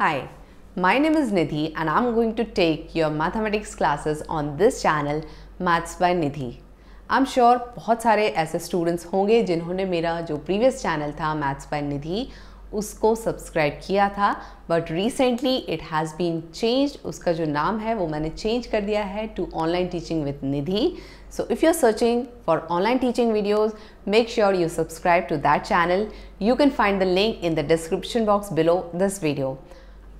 Hi, my name is Nidhi and I'm going to take your mathematics classes on this channel Maths by Nidhi. I'm sure बहुत सारे ऐसे students होंगे जिन्होंने मेरा जो previous channel था Maths by Nidhi उसको सब्सक्राइब किया था but recently it has been change. उसका जो नाम है वो मैंने चेंज कर दिया है to online teaching with Nidhi. So if you are searching for online teaching videos make sure you subscribe to that channel. You can find the link in the description box below this video.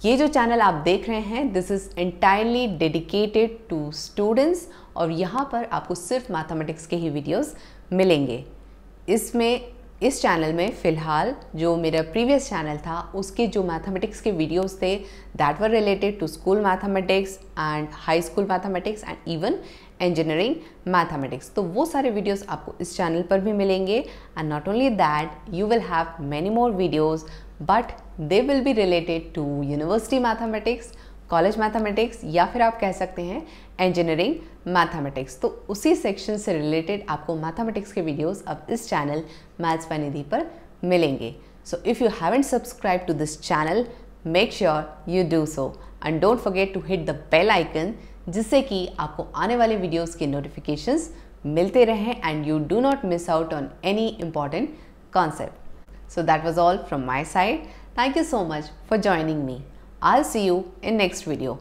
ये जो channel आप देख रहे हैं this is entirely dedicated to students और यहाँ पर आपको सिर्फ मैथमेटिक्स के ही वीडियोज़ मिलेंगे. इस चैनल में फ़िलहाल जो मेरा प्रीवियस चैनल था उसके जो मैथमेटिक्स के वीडियोस थे that were related to school mathematics and high school mathematics and even engineering mathematics. तो वो सारे वीडियोस आपको इस चैनल पर भी मिलेंगे and not only that you will have many more videos but they will be related to university mathematics, college mathematics या फिर आप कह सकते हैं इंजीनियरिंग मैथमेटिक्स. तो उसी सेक्शन से रिलेटेड आपको मैथमेटिक्स के वीडियोस अब इस चैनल मैथ्स बाय निधि पर मिलेंगे. So if you haven't subscribe to this channel make sure you do so and don't forget to hit the bell icon जिससे कि आपको आने वाले वीडियोस के नोटिफिकेशंस मिलते रहें and you do not miss out on any important concept. So that was all from my side. Thank you so much for joining me. I'll see you in next video.